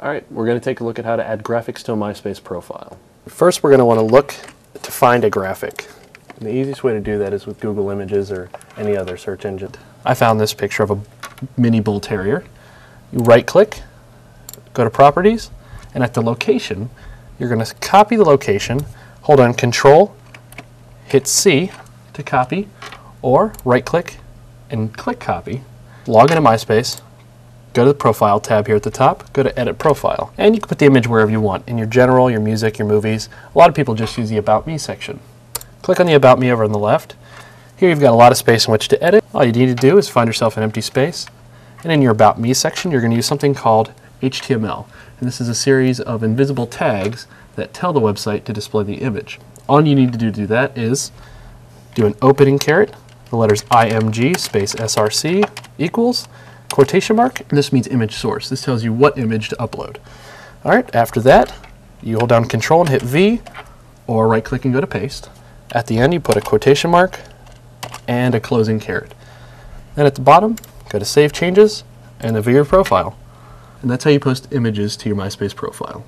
All right, we're going to take a look at how to add graphics to a MySpace profile. First, we're going to want to look to find a graphic. And the easiest way to do that is with Google Images or any other search engine. I found this picture of a mini bull terrier. You right-click, go to Properties, and at the location, you're going to copy the location, hold on Control, hit C to copy, or right-click and click Copy. Log into MySpace, go to the Profile tab here at the top, go to Edit Profile, and you can put the image wherever you want, in your general, your music, your movies. A lot of people just use the About Me section. Click on the About Me over on the left. Here you've got a lot of space in which to edit. All you need to do is find yourself an empty space, and in your About Me section you're going to use something called HTML, and this is a series of invisible tags that tell the website to display the image. All you need to do that is do an opening caret, the letters IMG space SRC equals quotation mark, and this means image source. This tells you what image to upload. All right, after that you hold down Control and hit V, or right click and go to paste. At the end you put a quotation mark and a closing caret. Then at the bottom go to Save Changes and the view your profile. And that's how you post images to your MySpace profile.